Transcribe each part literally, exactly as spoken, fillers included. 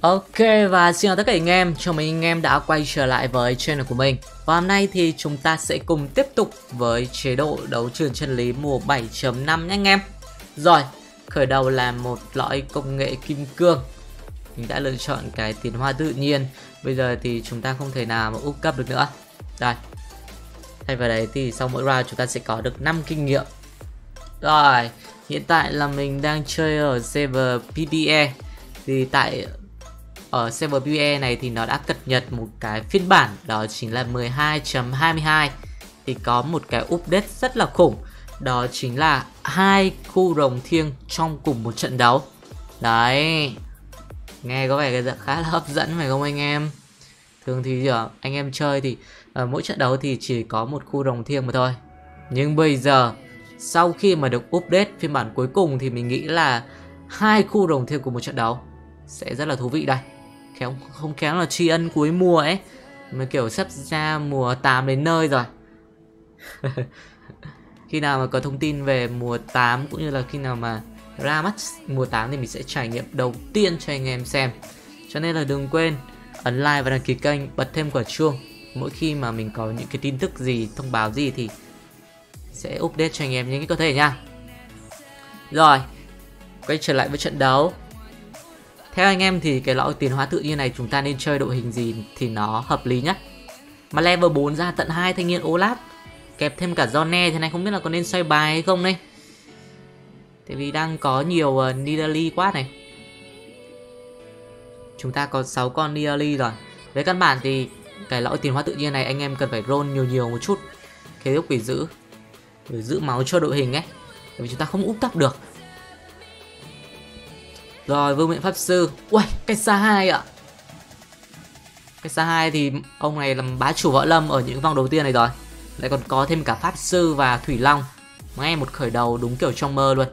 Ok, và xin chào tất cả anh em, chào mừng anh em đã quay trở lại với channel của mình. Và hôm nay thì chúng ta sẽ cùng tiếp tục với chế độ đấu trường chân lý mùa bảy chấm năm nhé anh em. Rồi, khởi đầu là một lõi công nghệ kim cương. Mình đã lựa chọn cái tiến hóa tự nhiên. Bây giờ thì chúng ta không thể nào mà úp cấp được nữa. Rồi, thay vào đấy thì sau mỗi round chúng ta sẽ có được năm kinh nghiệm. Rồi, hiện tại là mình đang chơi ở server pê đê e. Thì tại... ở server pê đê e này thì nó đã cập nhật một cái phiên bản, đó chính là mười hai chấm hai mươi hai. Thì có một cái update rất là khủng, đó chính là hai khu rồng thiêng trong cùng một trận đấu. Đấy, nghe có vẻ cái dạng khá là hấp dẫn phải không anh em? Thường thì anh em chơi thì ở mỗi trận đấu thì chỉ có một khu rồng thiêng mà thôi. Nhưng bây giờ sau khi mà được update phiên bản cuối cùng thì mình nghĩ là hai khu rồng thiêng cùng một trận đấu sẽ rất là thú vị đây. Khéo, không khéo là tri ân cuối mùa ấy, mà kiểu sắp ra mùa tám đến nơi rồi. Khi nào mà có thông tin về mùa tám cũng như là khi nào mà ra mắt mùa tám thì mình sẽ trải nghiệm đầu tiên cho anh em xem. Cho nên là đừng quên ấn like và đăng ký kênh, bật thêm quả chuông. Mỗi khi mà mình có những cái tin tức gì, thông báo gì thì sẽ update cho anh em những cái có thể nha. Rồi, quay trở lại với trận đấu. Theo anh em thì cái lõi tiến hóa tự nhiên này chúng ta nên chơi đội hình gì thì nó hợp lý nhất. Mà level bốn ra tận hai thanh niên Olaf, kẹp thêm cả Johnny thế này không biết là có nên xoay bài hay không đây. Tại vì đang có nhiều uh, Nidalee quá này. Chúng ta có sáu con Nidalee rồi. Với căn bản thì cái lõi tiến hóa tự nhiên này anh em cần phải roll nhiều nhiều một chút. Kế tiếp quỷ giữ, để giữ máu cho đội hình ấy. Tại vì chúng ta không úp tóc được. Rồi, Vương Miện Pháp Sư. Uầy, cách xa hai ạ. Cách xa hai thì ông này làm bá chủ võ lâm ở những vòng đầu tiên này rồi. Lại còn có thêm cả Pháp Sư và Thủy Long. Ngay một khởi đầu đúng kiểu trong mơ luôn.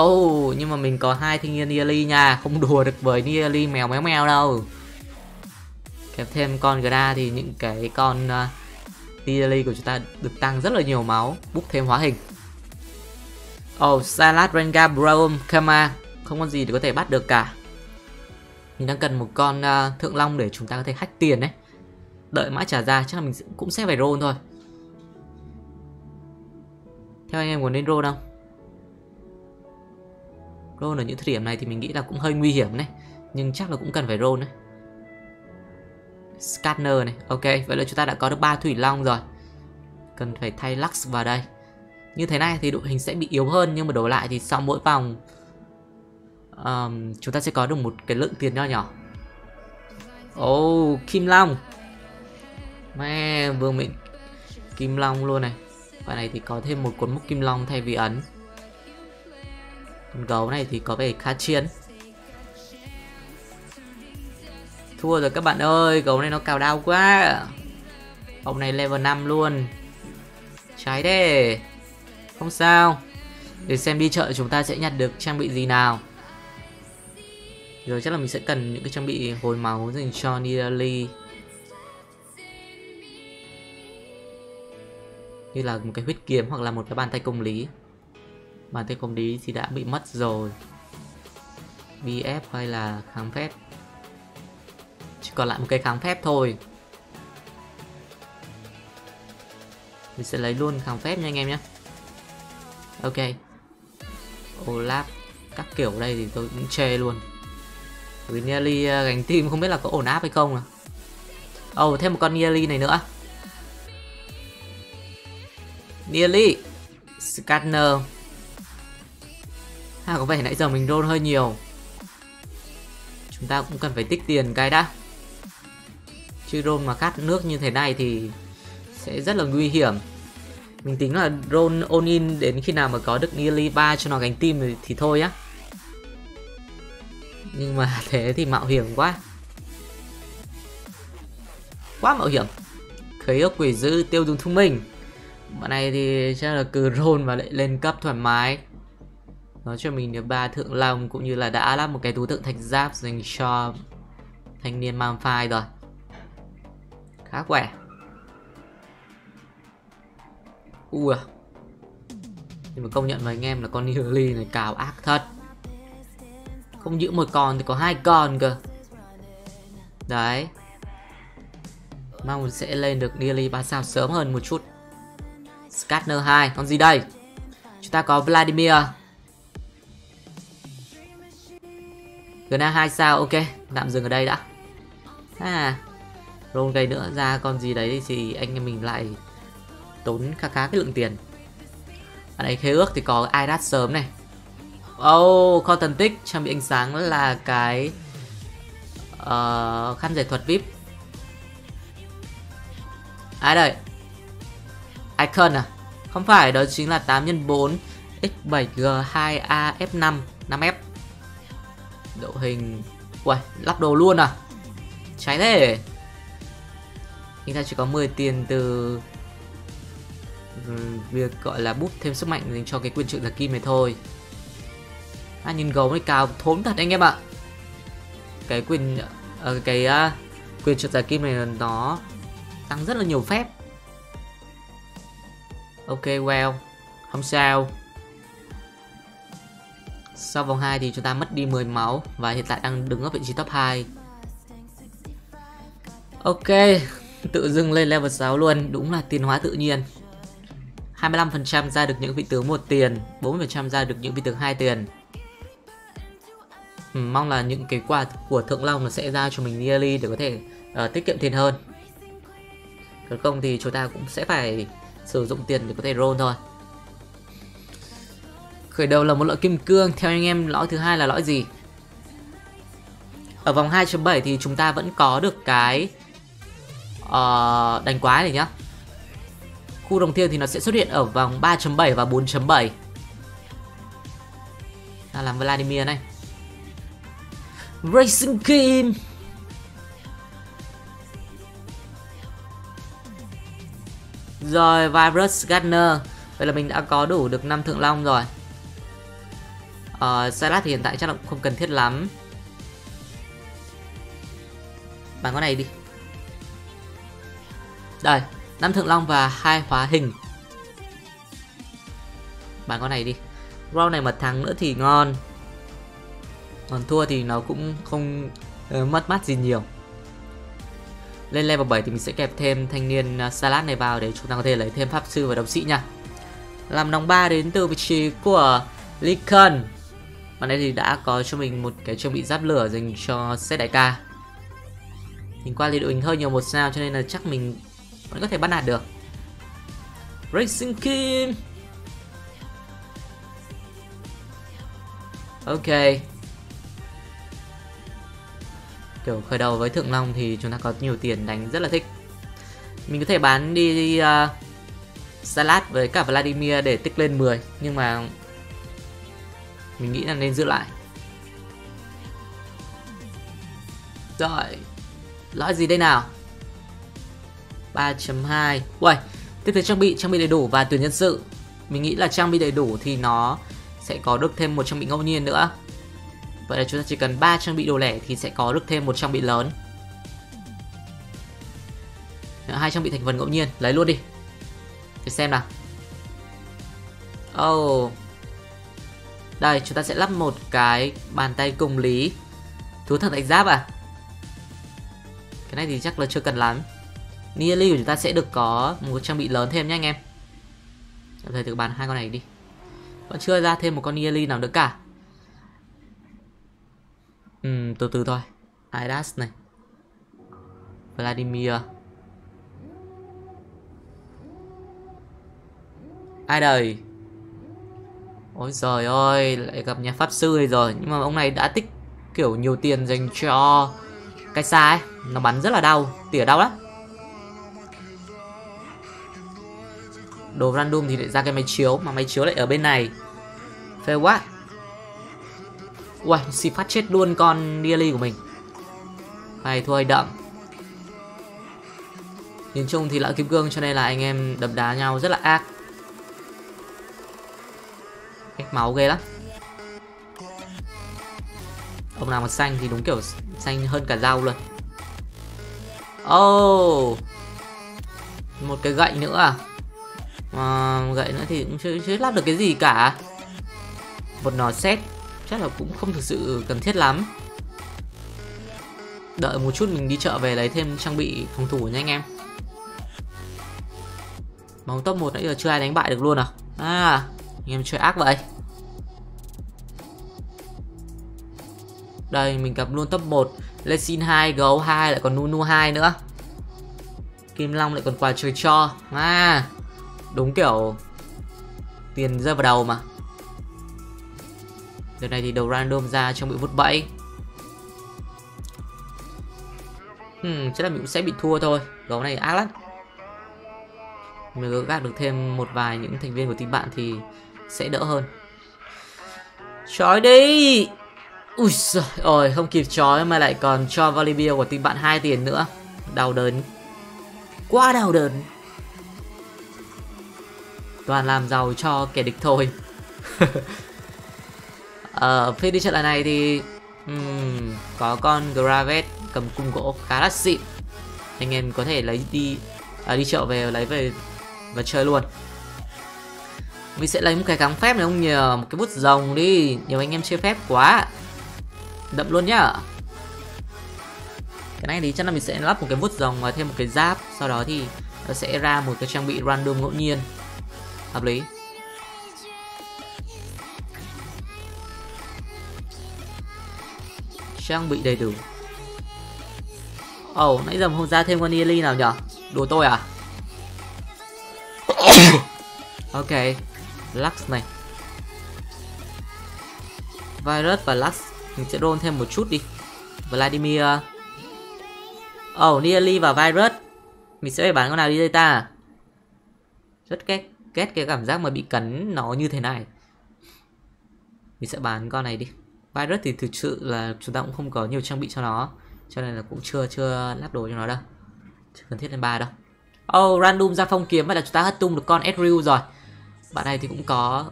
Oh, nhưng mà mình có hai thanh niên Nidalee nha. Không đùa được với Nidalee mèo méo mèo đâu. Kẹp thêm con Gra thì những cái con uh, Nidalee của chúng ta được tăng rất là nhiều máu. Búp thêm hóa hình. Oh, Salad, Rengar, Braum, Kama. Không có gì để có thể bắt được cả. Mình đang cần một con uh, Thượng Long để chúng ta có thể hack tiền đấy. Đợi mãi trả ra chắc là mình cũng sẽ phải roll thôi. Theo anh em muốn nên roll không? Roll ở những thời điểm này thì mình nghĩ là cũng hơi nguy hiểm đấy. Nhưng chắc là cũng cần phải roll đấy. Scanner này, ok. Vậy là chúng ta đã có được ba Thủy Long rồi. Cần phải thay Lux vào đây. Như thế này thì đội hình sẽ bị yếu hơn. Nhưng mà đổi lại thì sau mỗi vòng um, chúng ta sẽ có được một cái lượng tiền nho nhỏ. Oh, Kim Long. Mẹ, Vương Miện Kim Long luôn này. Và này thì có thêm một cột mốc Kim Long thay vì ấn. Con gấu này thì có vẻ khá chiến. Thua rồi các bạn ơi. Gấu này nó cào đau quá. Ông này level năm luôn. Trái đê. Không sao. Để xem đi chợ chúng ta sẽ nhặt được trang bị gì nào. Rồi chắc là mình sẽ cần những cái trang bị hồi máu dành cho Nidalee. Như là một cái huyết kiếm hoặc là một cái bàn tay công lý. Bàn tay công lý thì đã bị mất rồi. bê ép hay là kháng phép. Chỉ còn lại một cái kháng phép thôi. Mình sẽ lấy luôn kháng phép nha anh em nhé. Ok. Olaf các kiểu đây thì tôi cũng chê luôn. Vì Nidalee gánh team không biết là có ổn áp hay không à. Ồ, oh, thêm một con Nidalee này nữa. Nidalee Scanner. À, có vẻ nãy giờ mình roll hơi nhiều. Chúng ta cũng cần phải tích tiền cái đã. Chứ roll mà cắt nước như thế này thì sẽ rất là nguy hiểm. Mình tính là roll all in đến khi nào mà có được Nidalee ba cho nó gánh team thì, thì thôi á. Nhưng mà thế thì mạo hiểm quá. Quá mạo hiểm. Khế ước quỷ dữ, tiêu dùng thông minh. Bọn này thì chắc là cứ roll và lại lên cấp thoải mái. Nó cho mình được ba Thượng Long cũng như là đã lắp một cái túi tượng thạch giáp dành cho thanh niên Malphite rồi. Khá khỏe. Ui. Nhưng mà công nhận với anh em là con Nidalee này cào ác thật. Không giữ một con thì có hai con cơ. Đấy, mong sẽ lên được daily ba sao sớm hơn một chút. Skarner hai, con gì đây? Chúng ta có Vladimir Gna hai sao, ok, tạm dừng ở đây đã. À, roll cây nữa ra con gì đấy thì anh em mình lại tốn khá khá cái lượng tiền. Ở đây khế ước thì có Irat sớm này. Oh, Cotton Tick, trang bị ánh sáng là cái uh, khăn giải thuật vê i pê. Ai đây? Icon à? Không phải, đó chính là tám nhân bốn x bảy g hai a f năm năm f. Độ hình... Uầy, lắp đồ luôn à? Cháy thế. Chúng ta chỉ có mười tiền từ việc gọi là búp thêm sức mạnh dành cho cái quyền trượng là kim này thôi. À, nhìn gấu này cao thốn thật anh em ạ. Cái quyền... Ờ, cái... Uh, quyền trượng là kim này nó tăng rất là nhiều phép. Ok, well, không sao. Sau vòng hai thì chúng ta mất đi mười máu và hiện tại đang đứng ở vị trí top hai. Ok, tự dưng lên level sáu luôn, đúng là tiến hóa tự nhiên. hai mươi lăm phần trăm ra được những vị tướng một tiền, bốn mươi phần trăm ra được những vị tướng hai tiền. Ừ, mong là những cái quà của Thượng Long nó sẽ ra cho mình yearly để có thể uh, tiết kiệm tiền hơn. Còn không thì chúng ta cũng sẽ phải sử dụng tiền để có thể roll thôi. Khởi đầu là một lõi kim cương. Theo anh em lõi thứ hai là lõi gì? Ở vòng hai chấm bảy thì chúng ta vẫn có được cái uh, đánh quái này nhá. Khu đồng thiên thì nó sẽ xuất hiện ở vòng ba chấm bảy và bốn chấm bảy. Ta làm Vladimir này. Racing King. Rồi, Virus Gardner. Vậy là mình đã có đủ được năm Thượng Long rồi. Ờ, Salad thì hiện tại chắc là cũng không cần thiết lắm. Bán con này đi. Đây, năm Thượng Long và hai hóa hình. Bán con này đi. Round này mà thắng nữa thì ngon. Còn thua thì nó cũng không uh, mất mát gì nhiều. Lên level bảy thì mình sẽ kẹp thêm thanh niên Salad này vào để chúng ta có thể lấy thêm pháp sư và đấu sĩ nha. Làm nòng ba đến từ vị trí của Lincoln. Còn đây thì đã có cho mình một cái trang bị giáp lửa dành cho set đại ca. Nhìn qua thì đội hình hơi nhiều một sao cho nên là chắc mình vẫn có thể bắt nạt được. Racing King. Ok, kiểu khởi đầu với Thượng Long thì chúng ta có nhiều tiền đánh rất là thích. Mình có thể bán đi uh, Salad với cả Vladimir để tích lên mười. Nhưng mà mình nghĩ là nên giữ lại. Rồi, lõi gì đây nào? ba chấm hai. Uầy, tiếp tới trang bị, trang bị đầy đủ và tuyển nhân sự. Mình nghĩ là trang bị đầy đủ thì nó sẽ có được thêm một trang bị ngẫu nhiên nữa. Vậy là chúng ta chỉ cần ba trang bị đồ lẻ thì sẽ có được thêm một trang bị lớn. Hai trang bị thành phần ngẫu nhiên, lấy luôn đi. Để xem nào. Oh, đây chúng ta sẽ lắp một cái bàn tay công lý. Thú thần đánh giáp à? Cái này thì chắc là chưa cần lắm. Nearly của chúng ta sẽ được có một trang bị lớn thêm nhé anh em. Tạm thời tự bán hai con này đi. Vẫn chưa ra thêm một con Nearly nào nữa cả. Ừ, từ từ thôi. Idas này, Vladimir. Ai đời. Ôi giời ơi, lại gặp nhà pháp sư này rồi. Nhưng mà ông này đã tích kiểu nhiều tiền dành cho cái xa ấy. Nó bắn rất là đau, tỉa đau lắm. Đồ random thì lại ra cái máy chiếu. Mà máy chiếu lại ở bên này. Phê quá. Uầy, xì phát chết luôn con Nearly của mình. Phải thôi đậm. Nhìn chung thì lợi kim cương cho nên là anh em đập đá nhau rất là ác. Cách máu ghê lắm. Ông nào mà xanh thì đúng kiểu xanh hơn cả dao luôn. Oh, một cái gậy nữa à? À, gậy nữa thì cũng chưa, chưa lắp được cái gì cả. Một nỏ sét. chắc là cũng không thực sự cần thiết lắm. Đợi một chút mình đi chợ về lấy thêm trang bị phòng thủ nha anh em. Bóng top một nãy giờ chưa ai đánh bại được luôn à? À, anh em chơi ác vậy. Đây mình gặp luôn top một, Lexin hai, Gấu hai, lại còn Nunu hai nữa. Kim Long lại còn quà chơi cho. À, đúng kiểu tiền rơi vào đầu mà. Đợt này thì đầu random ra trong bị vút bẫy. Hmm, chắc là mình cũng sẽ bị thua thôi. Gấu này ác lắm. Nếu gác được thêm một vài những thành viên của team bạn thì sẽ đỡ hơn. Chói đi. Ui giời ơi, không kịp chói mà lại còn cho Volibear của team bạn hai tiền nữa. Đau đớn. Quá đau đớn. Toàn làm giàu cho kẻ địch thôi. Ở phía đi trận này thì um, có con Gravet cầm cung gỗ khá là xịn. Anh em có thể lấy đi à, đi chợ về lấy về và chơi luôn. Mình sẽ lấy một cái kháng phép này không nhờ, một cái bút rồng đi, nhiều anh em chơi phép quá. Đậm luôn nhá. Cái này thì chắc là mình sẽ lắp một cái bút rồng và thêm một cái giáp, sau đó thì nó sẽ ra một cái trang bị random ngẫu nhiên. Hợp lý. Trang bị đầy đủ. Ồ, oh, nãy giờ không ra thêm con Yeli nào nhở? Đùa tôi à? Ok, Lux này, Virus và Lux. Mình sẽ roll thêm một chút đi. Vladimir. Ồ, oh, Yeli và Virus. Mình sẽ phải bán con nào đi đây ta? Rất ghét, ghét cái cảm giác mà bị cắn nó như thế này. Mình sẽ bán con này đi. Virus thì thực sự là chúng ta cũng không có nhiều trang bị cho nó, cho nên là cũng chưa chưa lắp đồ cho nó đâu, chưa cần thiết lên ba đâu. Oh, random ra phong kiếm, vậy là chúng ta hất tung được con Ezreal rồi. Bạn này thì cũng có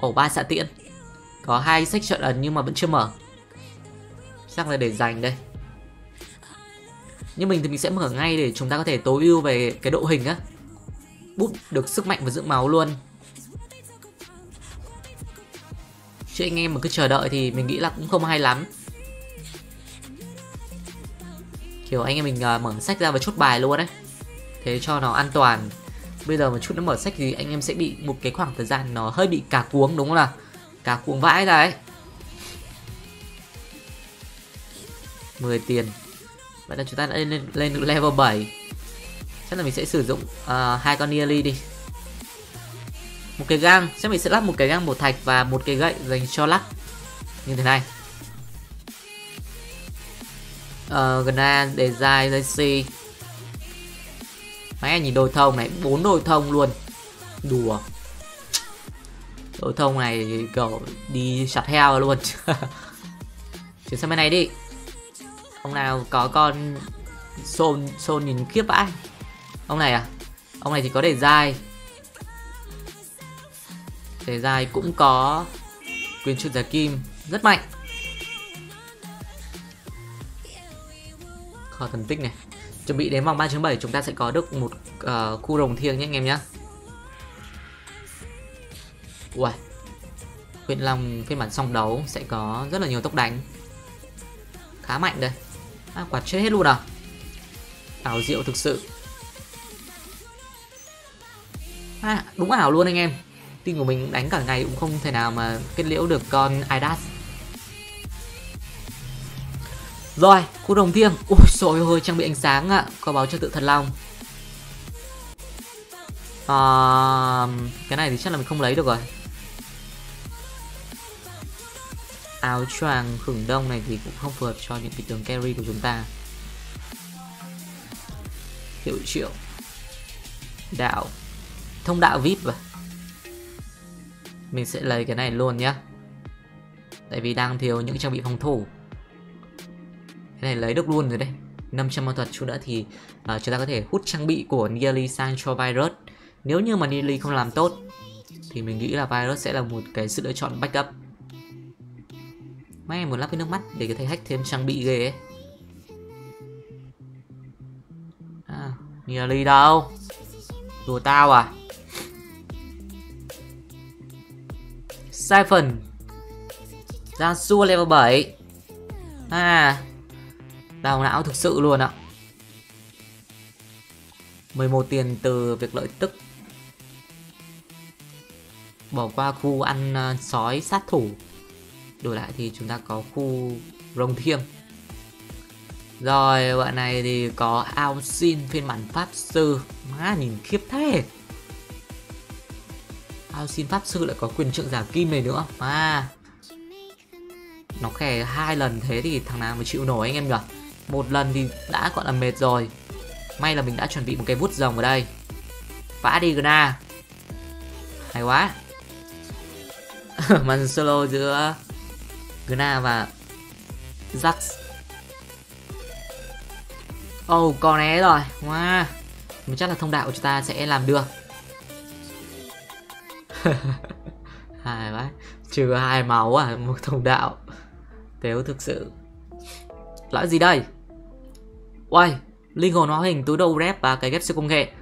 ổ ba xạ tiễn, có hai sách trợn ẩn nhưng mà vẫn chưa mở, chắc là để dành đây. Nhưng mình thì mình sẽ mở ngay để chúng ta có thể tối ưu về cái độ hình á, búp được sức mạnh và dưỡng máu luôn. Chứ anh em mà cứ chờ đợi thì mình nghĩ là cũng không hay lắm. Kiểu anh em mình uh, mở sách ra và chốt bài luôn đấy, thế cho nó an toàn. Bây giờ một chút nó mở sách thì anh em sẽ bị một cái khoảng thời gian nó hơi bị cả cuống, đúng không nào? Cả cuống vãi ra ấy. Mười tiền. Vậy là chúng ta đã lên, lên được level bảy. Chắc là mình sẽ sử dụng hai uh, con Nearly đi. Một cái gang, chắc mình sẽ lắp một cái gang một thạch và một cái gậy dành cho lắc như thế này. Ờ, uh, Gna, Design, Lacy. Mấy anh nhìn đôi thông này, bốn đôi thông luôn. Đùa. Đôi thông này cậu đi chặt heo luôn. Chuyển sang bên này đi. Ông nào có con Xôn, Xôn nhìn khiếp vãi. Ông này à? Ông này thì có Design. Design cũng có quyền trượt giả kim, rất mạnh. Kho thần tích này. Chuẩn bị đến vòng ba chấm bảy chúng ta sẽ có được một uh, khu rồng thiêng nhé anh em nhé. Uầy, Huyết Long phiên bản song đấu sẽ có rất là nhiều tốc đánh, khá mạnh đây. À, quạt chết hết luôn à? Ảo diệu thực sự. À, đúng ảo luôn anh em. Team của mình đánh cả ngày cũng không thể nào mà kết liễu được con Idas. Rồi, khu đồng thiêng. Ôi trời ơi, trang bị ánh sáng ạ, à. Có báo cho tự thần long. À, cái này thì chắc là mình không lấy được rồi. Áo choàng khủng đông này thì cũng không phù hợp cho những cái tướng carry của chúng ta. Hiệu triệu đạo, thông đạo vê i pê à? Mình sẽ lấy cái này luôn nhá, tại vì đang thiếu những trang bị phòng thủ. Cái này lấy được luôn rồi đấy. năm trăm ma thuật chút nữa thì uh, chúng ta có thể hút trang bị của Nearly sang cho Virus. Nếu như mà Nearly không làm tốt thì mình nghĩ là Virus sẽ là một cái sự lựa chọn backup. May muốn lắp cái nước mắt để có thể hack thêm trang bị ghê ấy. À, Nearly đâu? Đùa tao à? Siphon. Yasuo level bảy. À, đào não thực sự luôn ạ. mười một tiền từ việc lợi tức. Bỏ qua khu ăn sói sát thủ. Đổi lại thì chúng ta có khu Rồng Thiêm. Rồi bạn này thì có Ao Xin phiên bản pháp sư. Má nhìn khiếp thế. Ao Xin pháp sư lại có quyền trượng giả kim này nữa. Mà nó khè hai lần thế thì thằng nào mới chịu nổi anh em nhỉ. Một lần thì đã gọi là mệt rồi. May là mình đã chuẩn bị một cái vút rồng ở đây. Vã đi Gna. Hay quá. Màn solo giữa Gna và Jax. Oh, có né rồi. Wow. Mình chắc là thông đạo của chúng ta sẽ làm được. Hay quá. Trừ hai máu à, một thông đạo. Tếu thực sự. Lõi gì đây? Uầy, linh hồn hóa hình, túi đầu rep và cái ghép siêu công nghệ.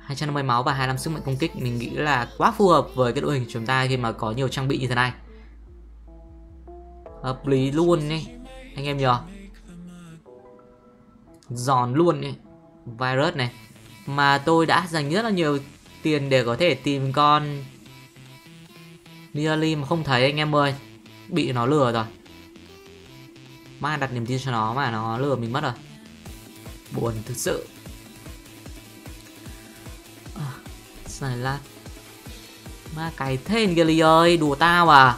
Hai trăm năm mươi máu và hai mươi lăm sức mạnh công kích. Mình nghĩ là quá phù hợp với cái đội hình của chúng ta khi mà có nhiều trang bị như thế này. Hợp lý luôn đi anh em nhờ. Giòn luôn đi. Virus này. Mà tôi đã dành rất là nhiều tiền để có thể tìm con Nidalee mà không thấy anh em ơi. Bị nó lừa rồi. Má đặt niềm tin cho nó mà nó lừa mình mất rồi. Buồn thực sự. À, xài lát. Má cái thế Nidalee ơi. Đùa tao à.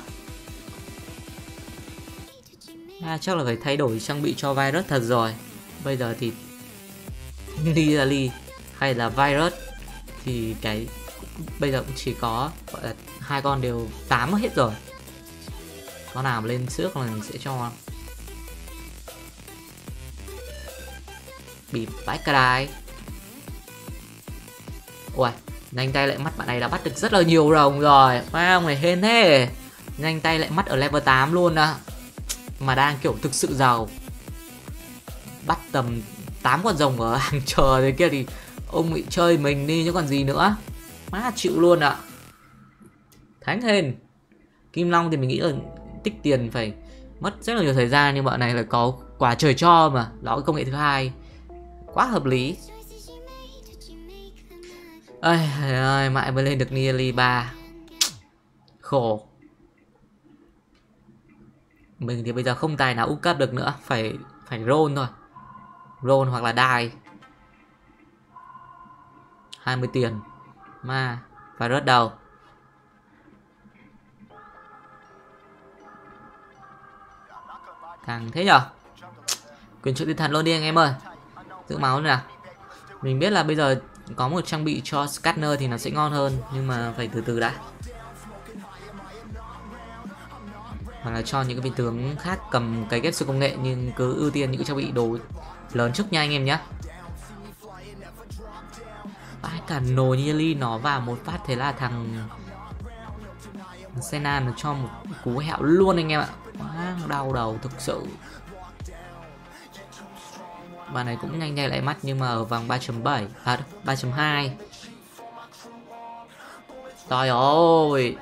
À, chắc là phải thay đổi trang bị cho virus thật rồi. Bây giờ thì Nidalee hay là virus thì cái bây giờ cũng chỉ có gọi là hai con đều tám hết rồi. Con nào lên trước là mình sẽ cho bị bãi cả đài. Ôi, nhanh tay lại mắt bạn này đã bắt được rất là nhiều rồng rồi. Wow, người hên thế. Nhanh tay lại mắt ở level tám luôn ạ. Mà đang kiểu thực sự giàu. Bắt tầm tám con rồng ở hàng chờ thế kia thì ông bị chơi mình đi chứ còn gì nữa. Má chịu luôn ạ. Thánh hên. Kim Long thì mình nghĩ là tích tiền phải mất rất là nhiều thời gian. Nhưng bọn này là có quả trời cho mà. Đó, công nghệ thứ hai quá hợp lý. Ây ơi, mãi mới lên được Nidalee ba. Khổ. Mình thì bây giờ không tài nào up cấp được nữa. Phải phải roll thôi. Roll hoặc là die. hai mươi tiền. Mà phải rớt đầu. Càng thế nhở. Quyền trượng tinh thần luôn đi anh em ơi. Giữ máu nữa nào. Mình biết là bây giờ có một trang bị cho Scanner thì nó sẽ ngon hơn. Nhưng mà phải từ từ đã. Hoặc là cho những cái vị tướng khác cầm cái ghép siêu công nghệ. Nhưng cứ ưu tiên những cái trang bị đồ lớn trước nha anh em nhé. Vãi cả nồi Nidalee nó vào một phát. Thế là thằng Senna nó cho một cú hẹo luôn anh em ạ. Quá đau đầu thực sự. Bạn này cũng nhanh nhanh lại mắt nhưng mà ở vòng ba chấm bảy. À ba chấm hai. Trời ơi.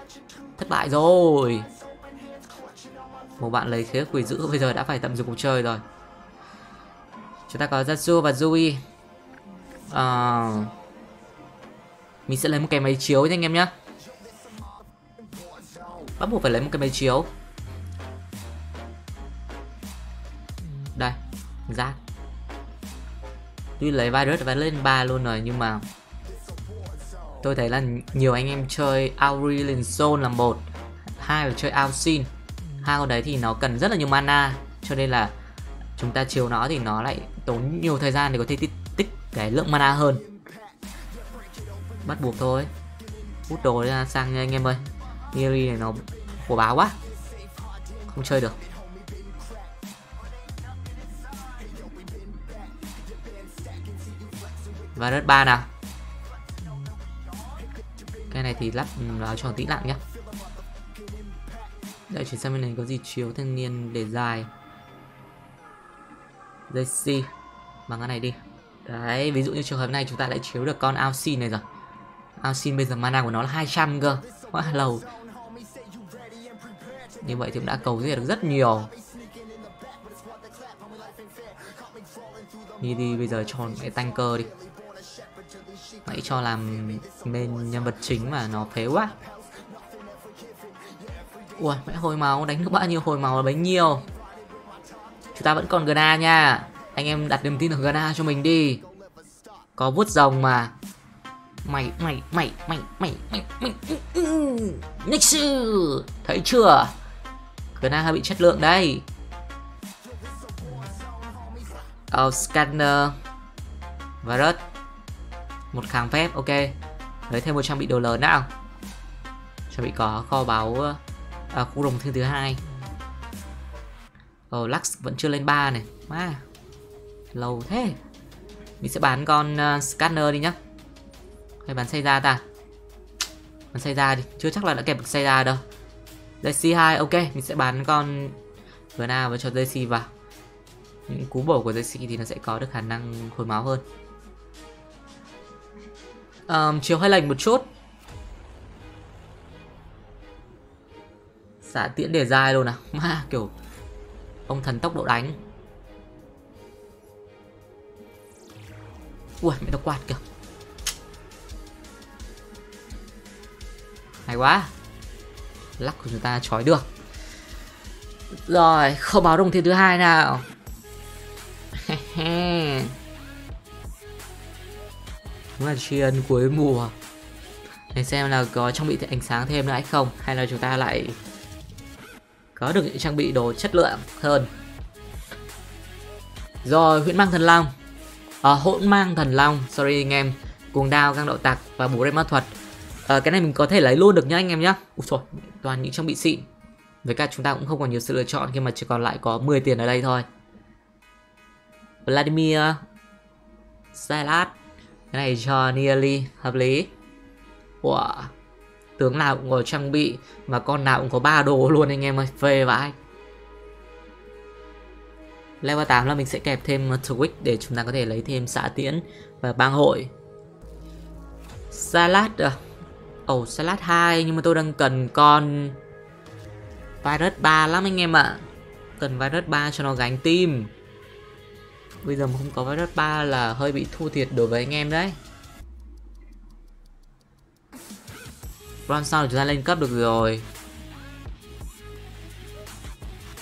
Thất bại rồi. Một bạn lấy khế quỷ dữ bây giờ đã phải tận dụng cuộc chơi rồi. Chúng ta có Yasuo và Yui. À, mình sẽ lấy một cái máy chiếu nha anh em nhé. Bắt buộc phải lấy một cái máy chiếu. Đây, ra. Tuy lấy virus và lên ba luôn rồi nhưng mà tôi thấy là nhiều anh em chơi Aurelion Sol là một, hai là chơi Austin. Hai con đấy thì nó cần rất là nhiều mana cho nên là chúng ta chiều nó thì nó lại tốn nhiều thời gian để có thể tích, tích cái lượng mana hơn. Bắt buộc thôi. Hút đồ ra sang nha anh em ơi. Nidalee này nó khổ báo quá. Không chơi được. Và đất ba nào. Cái này thì lắp vào tròn tĩnh lặng nhé. Đây chuyển sang bên này có gì chiếu thanh niên để dài. Dây xi bằng cái này đi. Đấy, ví dụ như trường hợp này chúng ta lại chiếu được con Ao Xin này rồi. Ao Xin bây giờ mana của nó là hai trăm cơ. Quá lâu. Như vậy thì cũng đã cầu giết được rất nhiều. Như đi bây giờ cho cái tanker đi. Nãy cho làm bên nhân vật chính mà nó phế quá. Ui, mẹ hồi máu, đánh được bao nhiêu hồi máu là bấy nhiêu. Chúng ta vẫn còn Gana nha. Anh em đặt niềm tin ở Gana cho mình đi. Có vuốt rồng mà. Mày mày mày mày mày mày mày Nix. Thấy chưa? Gana hơi bị chất lượng đây. Oh, scanner. Virus. Một kháng phép, ok. Lấy thêm một trang bị đồ lớn nào. Trang bị có kho báu à, khu rồng thiên thứ hai. Oh, Lux vẫn chưa lên ba này. À, lâu thế. Mình sẽ bán con uh, scanner đi nhá. Hay bán xây ra ta. Bán xây ra đi. Chưa chắc là đã kẹp được xây ra đâu. gi xê hai, ok. Mình sẽ bán con Gana và cho gi xê vào. Những cú bổ của gi xê thì nó sẽ có được khả năng hồi máu hơn. Um, chiều hơi lành một chút. Xả tiễn để dài luôn à. Mà kiểu ông thần tốc độ đánh. Ui, mẹ nó quạt kìa. Hay quá. Lắc của chúng ta trói được. Rồi, không báo đồng thiên thứ hai nào. Đúng là tri ân cuối mùa. Để xem là có trang bị ánh sáng thêm nữa hay không. Hay là chúng ta lại có được những trang bị đồ chất lượng hơn. Rồi, huyễn mang thần long. À, hỗn mang thần long, sorry anh em. Cuồng đao, găng đạo tặc và búa rét ma thuật. À, cái này mình có thể lấy luôn được nhá anh em nhá. Úi trời, toàn những trang bị xịn. Với cả chúng ta cũng không còn nhiều sự lựa chọn khi mà chỉ còn lại có mười tiền ở đây thôi. Vladimir Salad. Cái này cho Nearly, hợp lý. Wow. Tướng nào cũng có trang bị. Mà con nào cũng có ba đồ luôn anh em ơi. Phê vãi. Level tám là mình sẽ kẹp thêm Twig để chúng ta có thể lấy thêm xạ tiễn và bang hội. Salad à? Oh, Salad hai. Nhưng mà tôi đang cần con Virus ba lắm anh em ạ. À. Cần Virus ba cho nó gánh team. Bây giờ mà không có virus ba là hơi bị thua thiệt đối với anh em đấy. Round sau chúng ta lên cấp được rồi.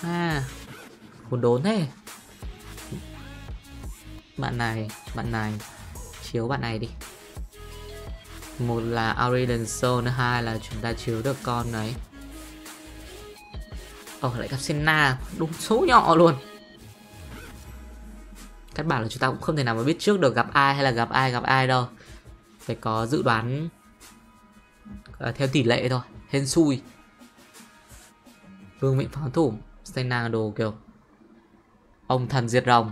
À, khốn đốn thế. Bạn này, bạn này. Chiếu bạn này đi. Một là Aurelion Soul, hai là chúng ta chiếu được con đấy. Ồ, lại gặp Senna, đúng số nhỏ luôn. Các bạn là chúng ta cũng không thể nào mà biết trước được gặp ai hay là gặp ai gặp ai đâu. Phải có dự đoán à, theo tỷ lệ thôi. Hên xui. Vương miện pháo thủ. Senna đồ kiểu ông thần diệt rồng.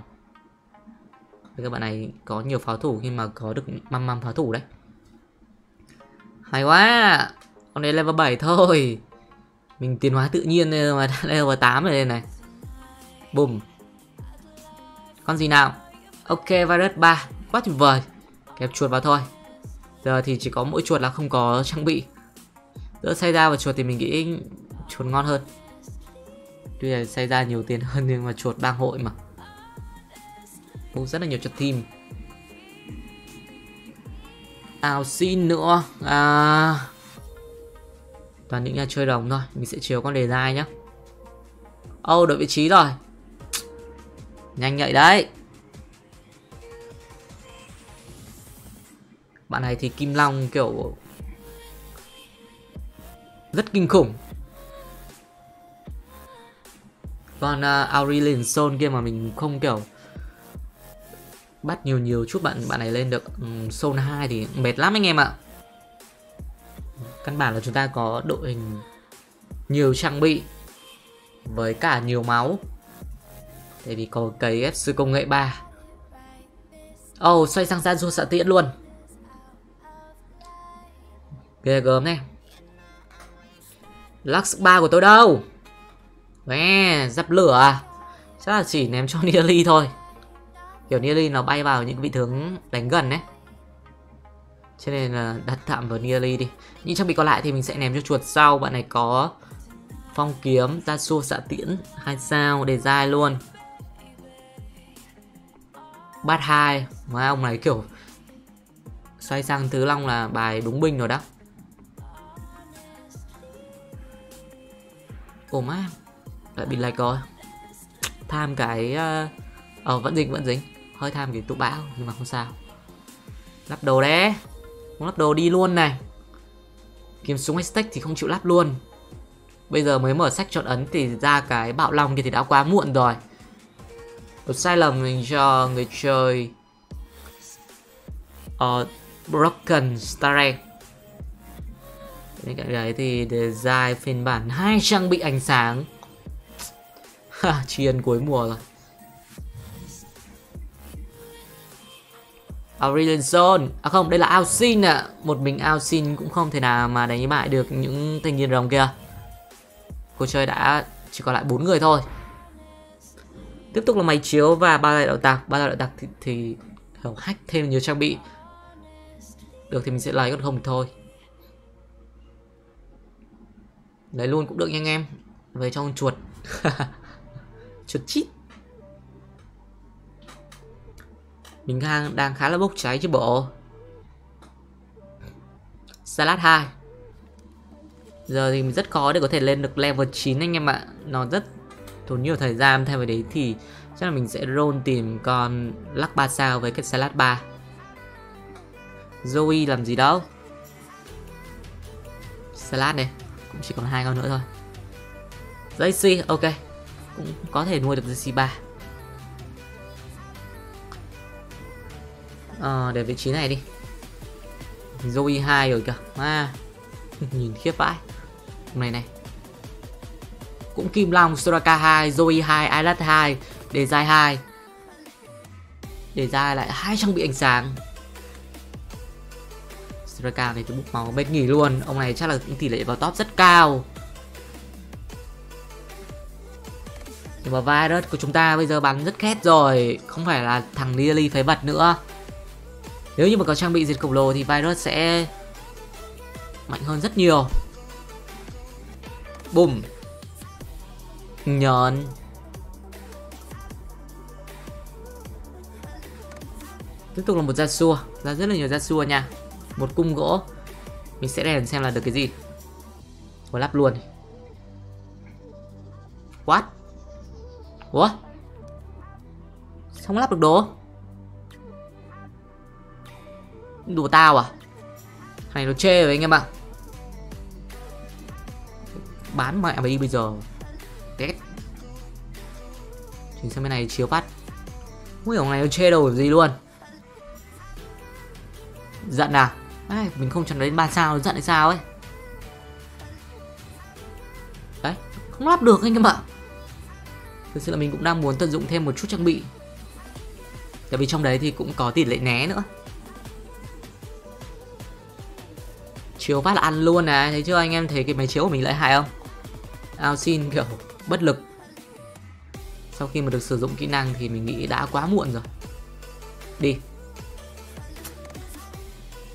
Các bạn này có nhiều pháo thủ khi mà có được măm măm pháo thủ đấy. Hay quá. Con này level bảy thôi. Mình tiến hóa tự nhiên nên mà đã level tám rồi đây này. Bùm. Con gì nào? Ok, virus ba. Quá tuyệt vời. Kẹp chuột vào thôi. Giờ thì chỉ có mỗi chuột là không có trang bị. Giữa xay ra và chuột thì mình nghĩ chuột ngon hơn. Tuy là xay ra nhiều tiền hơn nhưng mà chuột bang hội mà. Ủa, rất là nhiều chuột team. Ảo xin nữa à... Toàn những nhà chơi đồng thôi. Mình sẽ chiếu con đề dài nhá. Ô, đổi vị trí rồi. Nhanh nhạy đấy. Bạn này thì kim long kiểu rất kinh khủng. Còn uh, Aurelion Soul kia mà mình không kiểu bắt nhiều nhiều chút bạn bạn này lên được um, Soul hai thì mệt lắm anh em ạ. Căn bản là chúng ta có đội hình nhiều trang bị với cả nhiều máu. Tại vì có cái ép sư công nghệ ba. Oh, xoay sang ra du xạ tiễn luôn. Ghê gớm này. Lux ba của tôi đâu? Nè, dập lửa à? Chắc là chỉ ném cho Nearly thôi. Kiểu Nearly nó bay vào những vị tướng đánh gần đấy. Cho nên là đặt tạm vào Nearly đi. Những trang bị còn lại thì mình sẽ ném cho chuột sau. Bạn này có phong kiếm, ra xua xạ tiễn, hai sao, để dai luôn. Bát hai, mà ông này kiểu xoay sang tứ long là bài đúng binh rồi đó. Ồ má, lại bị lệch rồi. Tham cái... Ờ vẫn dính, vẫn dính. Hơi tham cái tụ bão, nhưng mà không sao. Lắp đồ đấy. Không lắp đồ đi luôn này. Kiếm súng hay stack thì không chịu lắp luôn. Bây giờ mới mở sách chọn ấn thì ra cái bạo lòng kia thì đã quá muộn rồi. Một sai lầm mình cho người chơi uh, Broken Star. Bên cạnh đấy thì design phiên bản hai trang bị ánh sáng. Ha, chiên cuối mùa rồi. Aurelion Zone. À không, đây là Austin ạ. À. Một mình Austin cũng không thể nào mà đánh bại được những thanh niên rồng kia. Cô chơi đã chỉ còn lại bốn người thôi. Tiếp tục là máy chiếu và ba loại đạo tạc. Ba loại đạo tạc thì, thì hack thêm nhiều trang bị. Được thì mình sẽ lấy, còn không thì thôi. Lấy luôn cũng được nha anh em. Về trong chuột. Chuột chít. Mình đang khá là bốc cháy chứ bộ. Salad hai. Giờ thì mình rất khó để có thể lên được level chín anh em ạ. Nó rất tốn nhiều thời gian. Thay vì đấy thì chắc là mình sẽ roll tìm con lắc ba sao với cái salad ba. Zoe làm gì đâu. Salad này. Cũng chỉ còn hai con nữa thôi. Daisy, ok. Cũng có thể nuôi được Daisy ba. Ờ, để vị trí này đi. Zoe hai rồi kìa. À, nhìn khiếp vãi. Này này. Cũng Kim Long, Soraka hai, Zoe hai, Islet hai, Desai hai. Desai lại hai trang bị ánh sáng. Soraka này tôi bốc máu bên nghỉ luôn. Ông này chắc là tỷ lệ vào top rất cao. Nhưng mà virus của chúng ta bây giờ bắn rất khét rồi. Không phải là thằng Lily phế vật nữa. Nếu như mà có trang bị diệt khổng lồ thì virus sẽ mạnh hơn rất nhiều. Bùm. Nhờn. Tiếp tục là một Yasuo. Ra rất là nhiều Yasuo nha. Một cung gỗ. Mình sẽ đèn xem là được cái gì. Rồi lắp luôn. What? Ủa? Sao không lắp được đồ? Đùa tao à? Thằng này nó chê rồi anh em ạ. Bán mẹ mày đi bây giờ. Ghét. Chuyển sang bên này chiếu phát. Ui ông này nó chê đầu gì luôn. Giận à? Ai, mình không chọn đến ba sao nó giận hay sao ấy. Đấy, không lắp được anh em ạ. Thực sự là mình cũng đang muốn tận dụng thêm một chút trang bị. Tại vì trong đấy thì cũng có tỷ lệ né nữa. Chiếu phát là ăn luôn này, thấy chưa anh em, thấy cái máy chiếu của mình lại hại không? Ao xin kiểu bất lực. Sau khi mà được sử dụng kỹ năng thì mình nghĩ đã quá muộn rồi. Đi.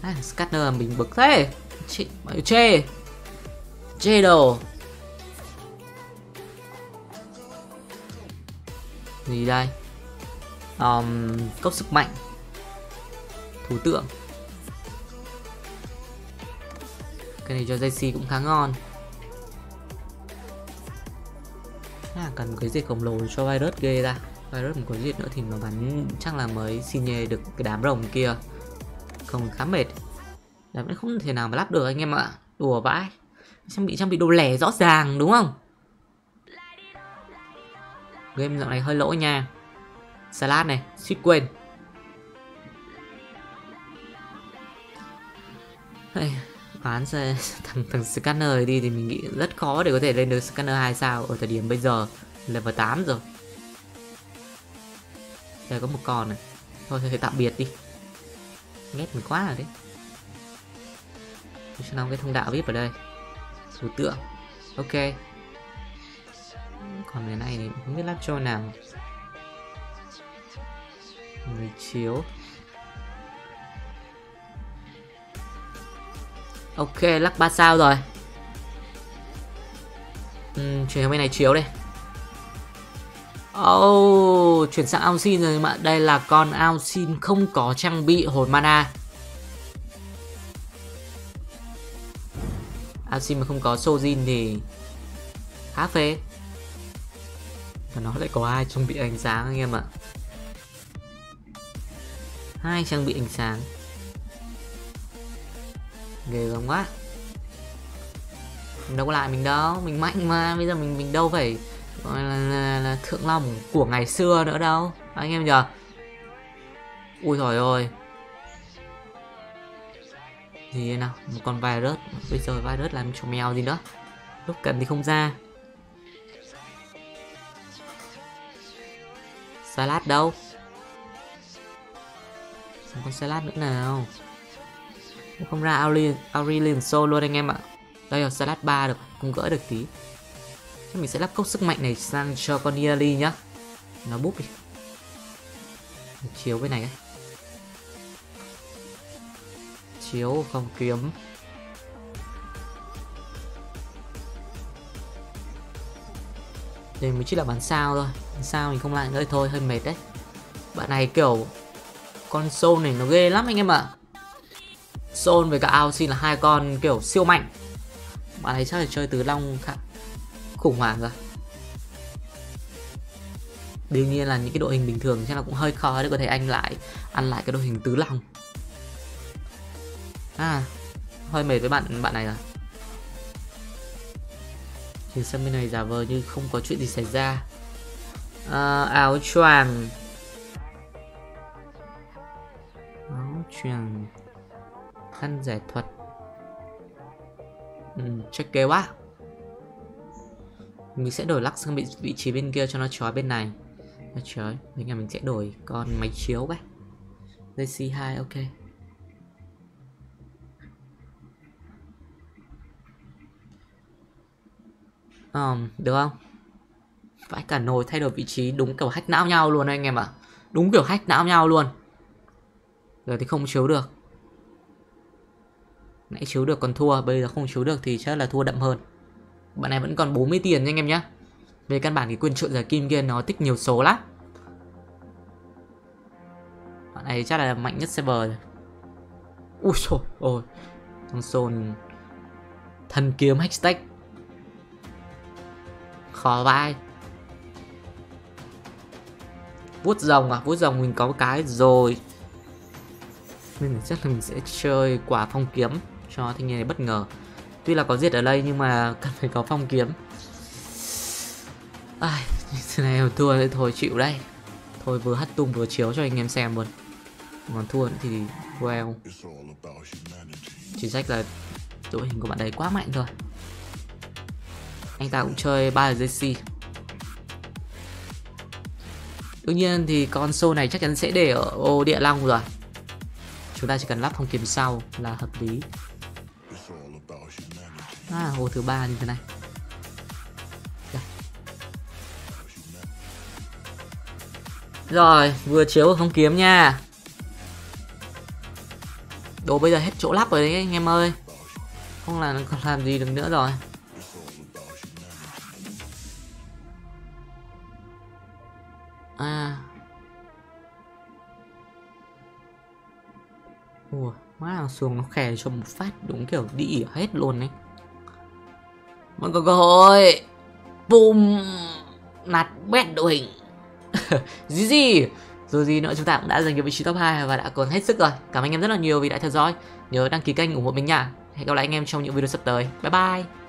À, scanner mình bực thế. Chị bảo chê. Chê đồ. Gì đây? Um, cốc sức mạnh. Thủ tượng. Cái này cho Daisy cũng khá ngon. À, cần một cái diệt khổng lồ cho virus ghê ra. Virus một cái diệt nữa thì nó bắn chắc là mới xin nhê được cái đám rồng kia. Không khá mệt. Đám ấy không thể nào mà lắp được anh em ạ. Đùa vãi. Trang bị trang bị đồ lẻ rõ ràng đúng không? Game dạo này hơi lỗi nha. Salad này, suýt quên. Bán thằng, thằng Scanner đi thì mình nghĩ rất khó để có thể lên được Scanner hai sao ở thời điểm bây giờ. Level tám rồi. Đây có một con này. Thôi thì tạm biệt đi. Ghét mình quá rồi đấy. Mình sẽ làm cái thông đạo vip vào đây. Số tượng. Ok. Còn cái này thì không biết lắp cho nào. Người chiếu. Ok, lắc ba sao rồi. Ừ, uhm, chuyển sang bên này chiếu đây. Oh, chuyển sang Aosin rồi mà. Đây là con Aosin không có trang bị hồi mana. Aosin mà không có Sojin thì khá phê. Và nó lại có hai trang bị ánh sáng anh em ạ. Hai trang bị ánh sáng. Ghê gớm quá. Mình đâu có lại mình đâu. Mình mạnh mà. Bây giờ mình mình đâu phải Là, là, là thượng lòng của ngày xưa nữa đâu anh em nhờ. Ui trời ơi, gì thế nào, một con virus. Bây giờ virus làm cho mèo gì đó, lúc cần thì không ra. Salad đâu, không có salad nữa nào. Không ra Aurelion, Aurelion Soul luôn anh em ạ. Đây là salad ba được, cũng gỡ được tí. Mình sẽ lắp cốc sức mạnh này sang cho con Nidalee nhá. Nó búp đi. Chiếu bên này ấy. Chiếu không kiếm. Đây mình chỉ là bán sao thôi. Bán sao mình không lại nữa thôi, hơi mệt đấy. Bạn này kiểu con Sol này nó ghê lắm anh em ạ. Sol với cả Aosin là hai con kiểu siêu mạnh. Bạn này chắc là chơi tứ long khá khủng hoảng rồi. Đương nhiên là những cái đội hình bình thường chắc là cũng hơi khó để có thể anh lại ăn lại cái đội hình tứ long. À, hơi mệt với bạn bạn này rồi. Trên sân bên này giả vờ như không có chuyện gì xảy ra. À, áo choàng. Áo choàng. Khăn giải thuật. Ừ, check kế quá. Mình sẽ đổi lắc sang vị trí bên kia cho nó chói bên này. Nó chói. Bây giờ mình sẽ đổi con máy chiếu vậy. Dây xê hai ok. Ờ, um, được không? Vãi cả nồi, thay đổi vị trí đúng kiểu hack não nhau luôn anh em ạ. À. Đúng kiểu hack não nhau luôn. Giờ thì không chiếu được. Nãy chiếu được còn thua, bây giờ không chiếu được thì chắc là thua đậm hơn. Bạn này vẫn còn bốn mươi tiền nha anh em nhé. Về căn bản cái quyền trộn giải kim kia nó tích nhiều số lắm. Bạn này chắc là mạnh nhất server rồi. Ui trời ơi. Trong zone thần kiếm hashtag. Khó vai. Vuốt rồng à? Vuốt rồng mình có một cái rồi. Nên chắc là mình sẽ chơi quả phong kiếm cho thanh niên này bất ngờ. Tuy là có giết ở đây nhưng mà cần phải có phong kiếm. Ai, thế này thua thì thôi chịu đây. Thôi vừa hất tung vừa chiếu cho anh em xem luôn. Còn thua nữa thì well. Chính sách là đội hình của bạn đấy quá mạnh rồi. Anh ta cũng chơi ba giê xê. Đương nhiên thì con show này chắc chắn sẽ để ở ô địa long rồi. Chúng ta chỉ cần lắp phong kiếm sau là hợp lý. À, hồ thứ ba như thế này. Đây. Rồi, vừa chiếu không kiếm nha. Đồ bây giờ hết chỗ lắp rồi đấy anh em ơi. Không là còn làm gì được nữa rồi. À. Ủa, má nào xuồng nó khè cho một phát đúng kiểu đi ỉa hết luôn đấy. Vẫn có cơ hội. Bùm. Nạt bét đội hình. Gì gì. Rồi gì nữa, chúng ta cũng đã giành được vị trí top hai và đã còn hết sức rồi. Cảm ơn anh em rất là nhiều vì đã theo dõi. Nhớ đăng ký kênh ủng hộ mình nha. Hẹn gặp lại anh em trong những video sắp tới. Bye bye.